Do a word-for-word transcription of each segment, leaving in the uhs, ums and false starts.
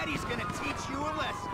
Daddy's gonna teach you a lesson.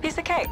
Piece of cake.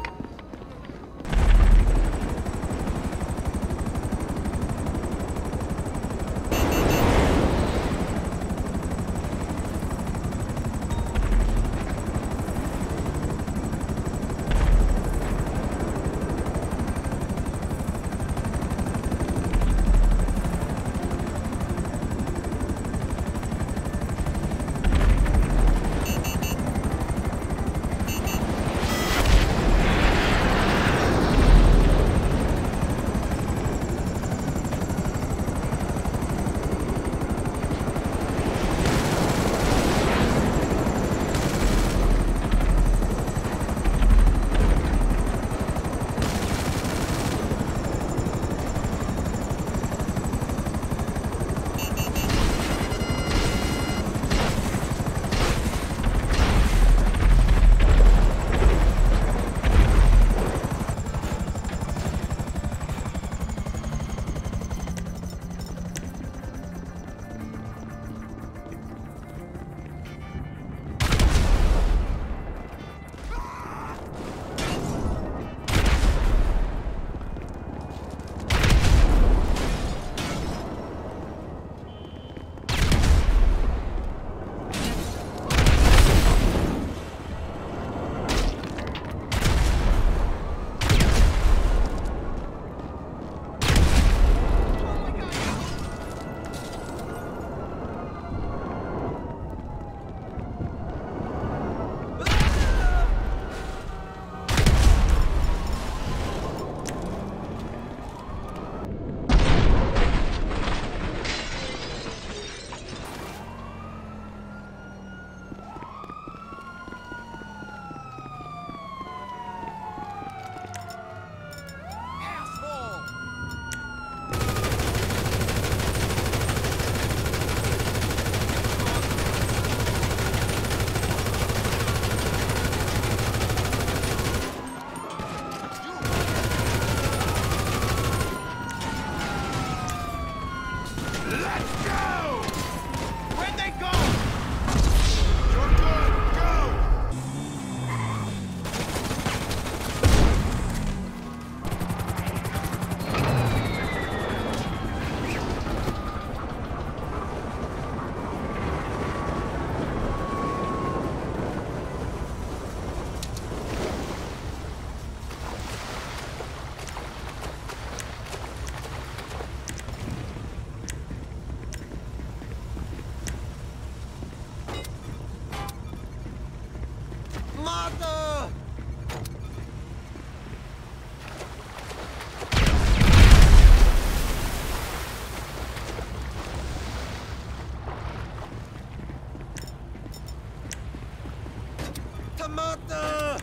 Mata!